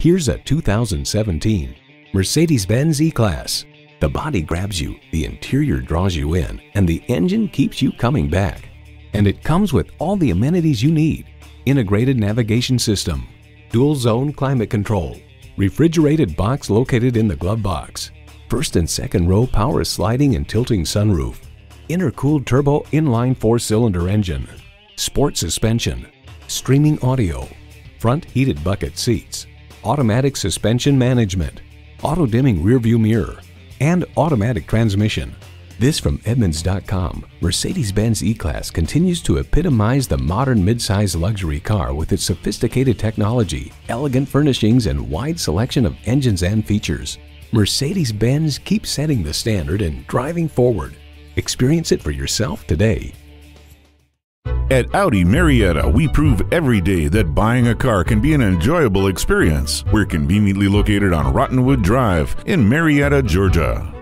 Here's a 2017 Mercedes-Benz E-Class. The body grabs you, the interior draws you in, and the engine keeps you coming back. And it comes with all the amenities you need: integrated navigation system, dual zone climate control, refrigerated box located in the glove box, first and second row power sliding and tilting sunroof, intercooled turbo inline 4-cylinder engine, sport suspension, streaming audio, front heated bucket seats, automatic suspension management, auto dimming rearview mirror, and automatic transmission. This from Edmunds.com, Mercedes-Benz E-Class continues to epitomize the modern midsize luxury car with its sophisticated technology, elegant furnishings, and wide selection of engines and features. Mercedes-Benz keeps setting the standard and driving forward. Experience it for yourself today. At Audi Marietta, we prove every day that buying a car can be an enjoyable experience. We're conveniently located on Rottenwood Drive in Marietta, Georgia.